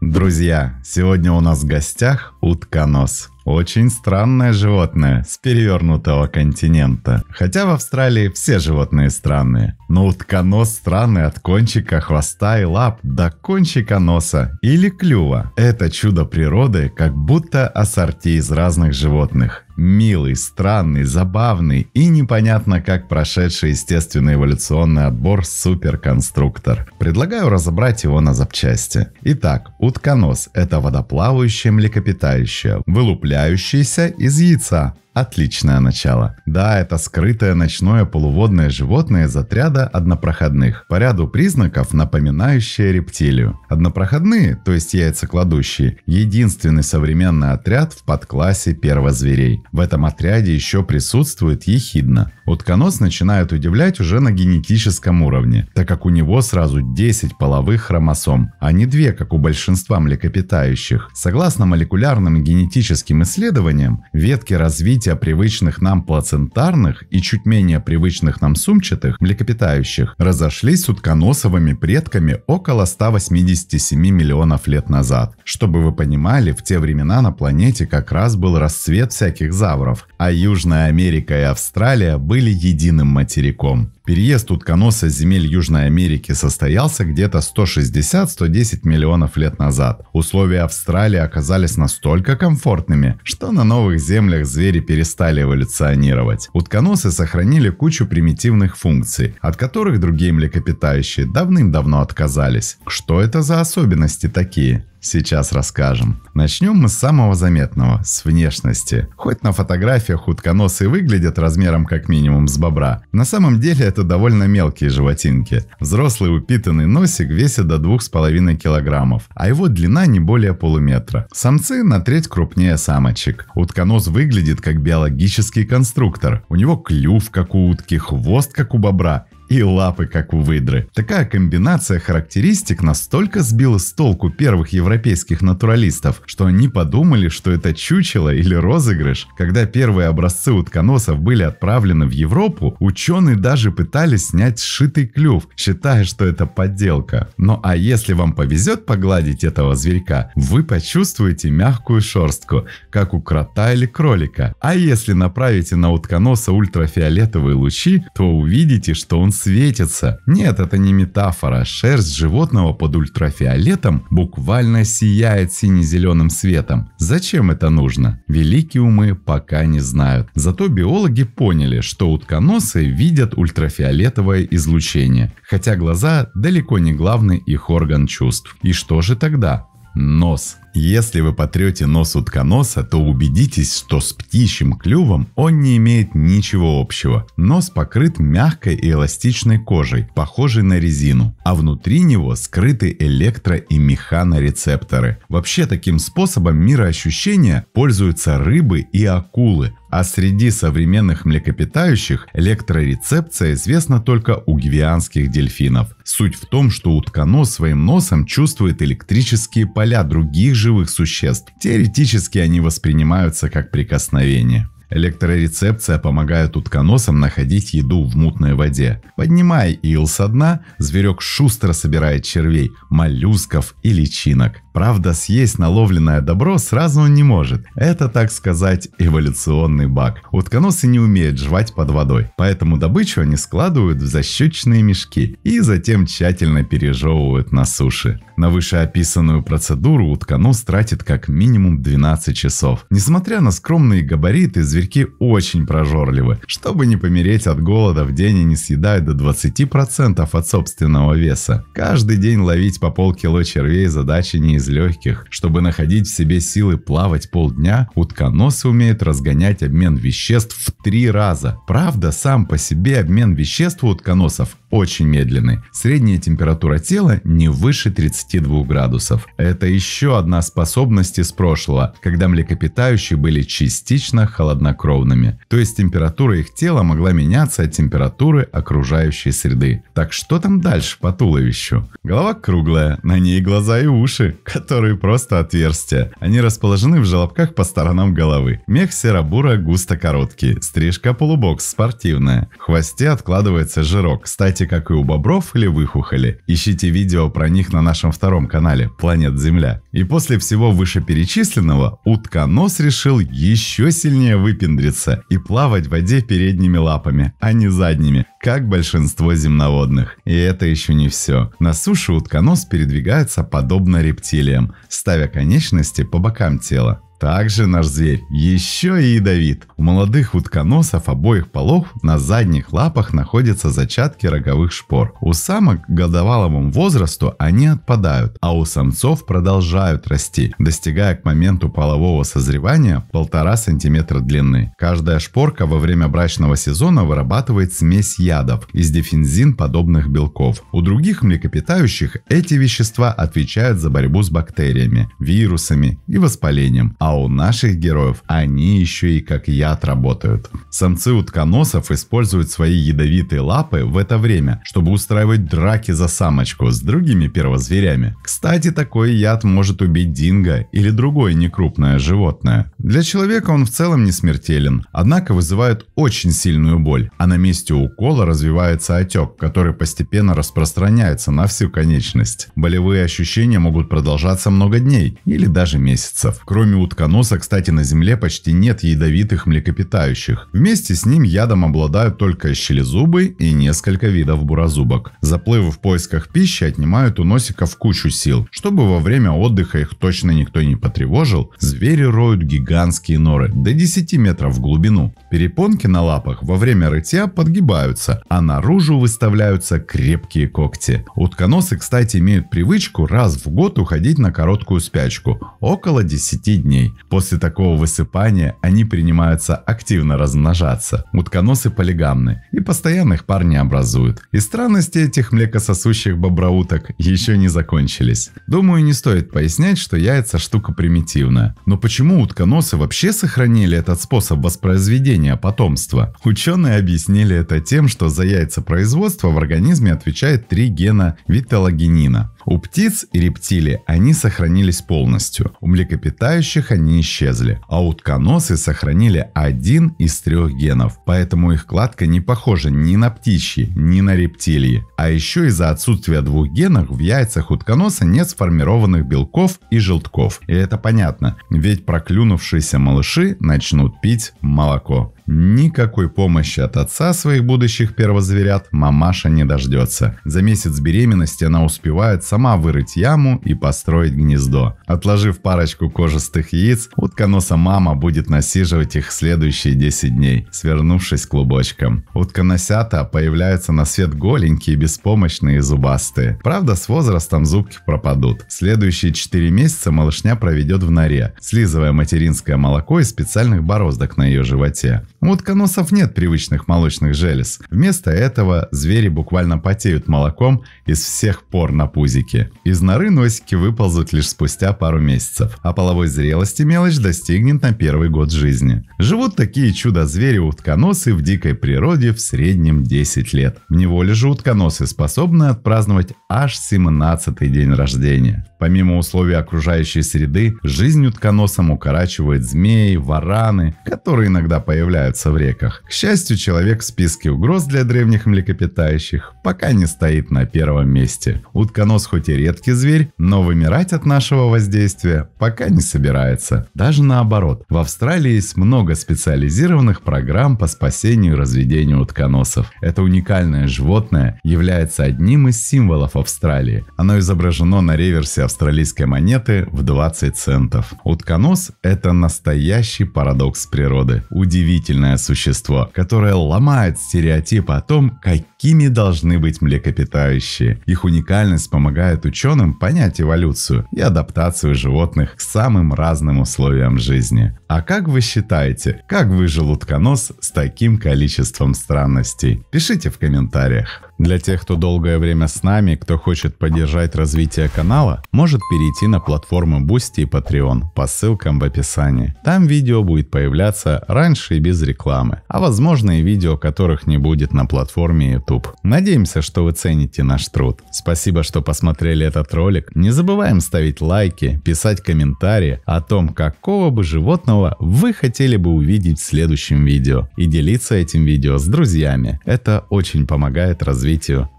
Друзья, сегодня у нас в гостях утконос. Очень странное животное с перевернутого континента. Хотя в Австралии все животные странные. Но утконос странный от кончика хвоста и лап до кончика носа или клюва. Это чудо природы, как будто ассорти из разных животных. Милый, странный, забавный и непонятно как прошедший естественный эволюционный отбор суперконструктор. Предлагаю разобрать его на запчасти. Итак, утконос – это водоплавающее млекопитающее, вылупляющееся из яйца. Отличное начало. Да, это скрытое ночное полуводное животное из отряда однопроходных, по ряду признаков напоминающее рептилию. Однопроходные, то есть яйцекладущие, единственный современный отряд в подклассе первозверей. В этом отряде еще присутствует ехидна. Утконос начинает удивлять уже на генетическом уровне, так как у него сразу 10 половых хромосом, а не 2, как у большинства млекопитающих. Согласно молекулярным и генетическим исследованиям, ветки развития привычных нам плацентарных и чуть менее привычных нам сумчатых млекопитающих разошлись с утконосовыми предками около 187 миллионов лет назад. Чтобы вы понимали, в те времена на планете как раз был расцвет всяких завров, а Южная Америка и Австралия были единым материком. Переезд утконоса с земель Южной Америки состоялся где-то 160-110 миллионов лет назад. Условия Австралии оказались настолько комфортными, что на новых землях звери перестали эволюционировать. Утконосы сохранили кучу примитивных функций, от которых другие млекопитающие давным-давно отказались. Что это за особенности такие? Сейчас расскажем. Начнем мы с самого заметного, с внешности. Хоть на фотографиях утконосы выглядят размером как минимум с бобра, на самом деле это довольно мелкие животинки. Взрослый упитанный носик весит до 2,5 килограммов, а его длина не более полуметра. Самцы на треть крупнее самочек. Утконос выглядит как биологический конструктор. У него клюв как у утки, хвост как у бобра и лапы как у выдры. Такая комбинация характеристик настолько сбила с толку первых европейских натуралистов, что они подумали, что это чучело или розыгрыш. Когда первые образцы утконосов были отправлены в Европу, ученые даже пытались снять сшитый клюв, считая, что это подделка. Ну а если вам повезет погладить этого зверька, вы почувствуете мягкую шерстку, как у крота или кролика. А если направите на утконоса ультрафиолетовые лучи, то увидите, что он светится. Нет, это не метафора. Шерсть животного под ультрафиолетом буквально сияет сине-зеленым светом. Зачем это нужно? Великие умы пока не знают. Зато биологи поняли, что утконосы видят ультрафиолетовое излучение, хотя глаза далеко не главный их орган чувств. И что же тогда? Нос. Если вы потрете нос утконоса, то убедитесь, что с птичьим клювом он не имеет ничего общего. Нос покрыт мягкой и эластичной кожей, похожей на резину, а внутри него скрыты электро- и механорецепторы. Вообще таким способом мироощущения пользуются рыбы и акулы, а среди современных млекопитающих электрорецепция известна только у гвианских дельфинов. Суть в том, что утконос своим носом чувствует электрические поля других живых существ. Теоретически они воспринимаются как прикосновение. Электрорецепция помогает утконосам находить еду в мутной воде. Поднимая ил со дна, зверек шустро собирает червей, моллюсков и личинок. Правда, съесть наловленное добро сразу он не может. Это, так сказать, эволюционный баг. Утконосы не умеют жевать под водой, поэтому добычу они складывают в защечные мешки и затем тщательно пережевывают на суше. На вышеописанную процедуру утконос тратит как минимум 12 часов. Несмотря на скромные габариты, зверьки очень прожорливы. Чтобы не помереть от голода, в день они съедают до 20% от собственного веса. Каждый день ловить по полкило червей задача не из легких. Чтобы находить в себе силы плавать полдня, утконосы умеют разгонять обмен веществ в 3 раза. Правда, сам по себе обмен веществ у утконосов очень медленный. Средняя температура тела не выше 32 градусов. Это еще одна способность из прошлого, когда млекопитающие были частично холоднокровными. То есть температура их тела могла меняться от температуры окружающей среды. Так что там дальше по туловищу? Голова круглая, на ней глаза и уши, которые просто отверстия. Они расположены в желобках по сторонам головы. Мех серо-буро, густо короткий. Стрижка полубокс, спортивная. В хвосте откладывается жирок. Кстати, как и у бобров или выхухоли. Ищите видео про них на нашем втором канале «Планета Земля». И после всего вышеперечисленного утконос решил еще сильнее выпендриться и плавать в воде передними лапами, а не задними, как большинство земноводных. И это еще не все. На суше утконос передвигается подобно рептилиям, ставя конечности по бокам тела. Также наш зверь еще и ядовит. У молодых утконосов обоих полов на задних лапах находятся зачатки роговых шпор. У самок к годовалому возрасту они отпадают, а у самцов продолжают расти, достигая к моменту полового созревания 1,5 см длины. Каждая шпорка во время брачного сезона вырабатывает смесь ядов из дифензин-подобных белков. У других млекопитающих эти вещества отвечают за борьбу с бактериями, вирусами и воспалением. А у наших героев они еще и как яд работают. Самцы утконосов используют свои ядовитые лапы в это время, чтобы устраивать драки за самочку с другими первозверями. Кстати, такой яд может убить динго или другое некрупное животное. Для человека он в целом не смертелен, однако вызывает очень сильную боль, а на месте укола развивается отек, который постепенно распространяется на всю конечность. Болевые ощущения могут продолжаться много дней или даже месяцев. Кроме утконосов, кстати, на Земле почти нет ядовитых млекопитающих. Вместе с ним ядом обладают только щелезубы и несколько видов буразубок. Заплывы в поисках пищи отнимают у носиков кучу сил. Чтобы во время отдыха их точно никто не потревожил, звери роют гигантские норы до 10 метров в глубину. Перепонки на лапах во время рытья подгибаются, а наружу выставляются крепкие когти. Утконосы, кстати, имеют привычку раз в год уходить на короткую спячку – около 10 дней. После такого высыпания они принимаются активно размножаться. Утконосы полигамны и постоянно их пар не образуют. И странности этих млекососущих боброуток еще не закончились. Думаю, не стоит пояснять, что яйца штука примитивная. Но почему утконосы вообще сохранили этот способ воспроизведения потомства? Ученые объяснили это тем, что за яйцепроизводство в организме отвечает 3 гена виталогенина. У птиц и рептилий они сохранились полностью, у млекопитающих они исчезли, а утконосы сохранили 1 из 3 генов, поэтому их кладка не похожа ни на птичьи, ни на рептилии. А еще из-за отсутствия 2 генов в яйцах утконоса нет сформированных белков и желтков. И это понятно, ведь проклюнувшиеся малыши начнут пить молоко. Никакой помощи от отца своих будущих первозверят мамаша не дождется. За месяц беременности она успевает сама вырыть яму и построить гнездо. Отложив парочку кожистых яиц, утконоса мама будет насиживать их следующие 10 дней, свернувшись клубочком. Утконосята появляются на свет голенькие, беспомощные и зубастые. Правда, с возрастом зубки пропадут. Следующие 4 месяца малышня проведет в норе, слизывая материнское молоко из специальных бороздок на ее животе. У утконосов нет привычных молочных желез. Вместо этого звери буквально потеют молоком из всех пор на пузике. Из норы носики выползут лишь спустя пару месяцев, а половой зрелости мелочь достигнет на 1-й год жизни. Живут такие чудо-звери-утконосы в дикой природе в среднем 10 лет. В неволе же утконосы способны отпраздновать аж 17-й день рождения. Помимо условий окружающей среды, жизнь утконосам укорачивает змеи, вараны, которые иногда появляются в реках. К счастью, человек в списке угроз для древних млекопитающих пока не стоит на 1-м месте. Утконос хоть и редкий зверь, но вымирать от нашего воздействия пока не собирается. Даже наоборот, в Австралии есть много специализированных программ по спасению и разведению утконосов. Это уникальное животное является одним из символов Австралии. Оно изображено на реверсе австралийской монеты в 20 центов. Утконос – это настоящий парадокс природы. Удивительно существо, которое ломает стереотипы о том, какие какими должны быть млекопитающие. Их уникальность помогает ученым понять эволюцию и адаптацию животных к самым разным условиям жизни. А как вы считаете, как выжил утконос с таким количеством странностей? Пишите в комментариях. Для тех, кто долгое время с нами, кто хочет поддержать развитие канала, может перейти на платформы Boosty и Patreon по ссылкам в описании. Там видео будет появляться раньше и без рекламы, а возможно и видео, которых не будет на платформе YouTube. Надеемся, что вы цените наш труд. Спасибо, что посмотрели этот ролик. Не забываем ставить лайки, писать комментарии о том, какого бы животного вы хотели бы увидеть в следующем видео, и делиться этим видео с друзьями. Это очень помогает развитию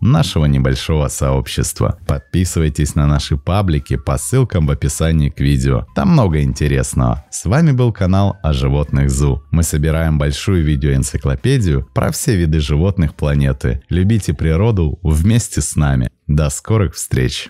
нашего небольшого сообщества. Подписывайтесь на наши паблики по ссылкам в описании к видео. Там много интересного. С вами был канал о животных ЗУ. Мы собираем большую видеоэнциклопедию про все виды животных планеты. Любите природу вместе с нами. До скорых встреч!